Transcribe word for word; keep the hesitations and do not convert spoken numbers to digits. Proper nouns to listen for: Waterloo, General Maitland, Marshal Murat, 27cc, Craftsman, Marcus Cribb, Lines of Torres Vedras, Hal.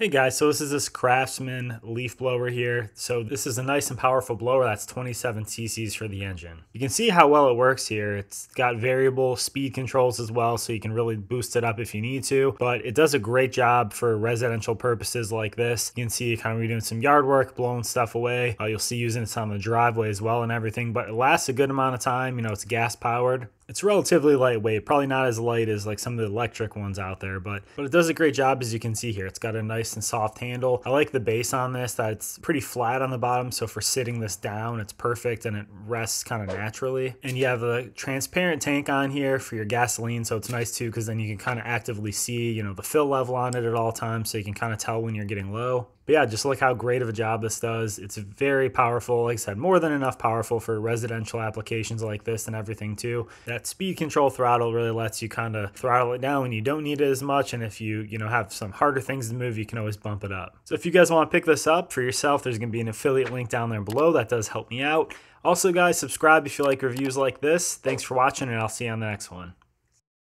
Hey guys, so this is this Craftsman leaf blower here. So this is a nice and powerful blower that's twenty-seven C C's for the engine. You can see how well it works here. It's got variable speed controls as well, so you can really boost it up if you need to, but it does a great job for residential purposes like this. You can see kind of doing some yard work, blowing stuff away. Uh, you'll see using it on the driveway as well and everything, but it lasts a good amount of time. You know, it's gas powered. It's relatively lightweight, probably not as light as like some of the electric ones out there, but, but it does a great job as you can see here. It's got a nice and soft handle. I like the base on this, that it's pretty flat on the bottom. So for sitting this down, it's perfect and it rests kind of naturally. And you have a transparent tank on here for your gasoline. So it's nice too, because then you can kind of actively see, you know, the fill level on it at all times. So you can kind of tell when you're getting low. But yeah, just look how great of a job this does. It's very powerful. Like I said, more than enough powerful for residential applications like this and everything too. That speed control throttle really lets you kind of throttle it down when you don't need it as much. And if you, you know, have some harder things to move, you can always bump it up. So if you guys want to pick this up for yourself, there's going to be an affiliate link down there below. That does help me out. Also guys, subscribe if you like reviews like this. Thanks for watching and I'll see you on the next one.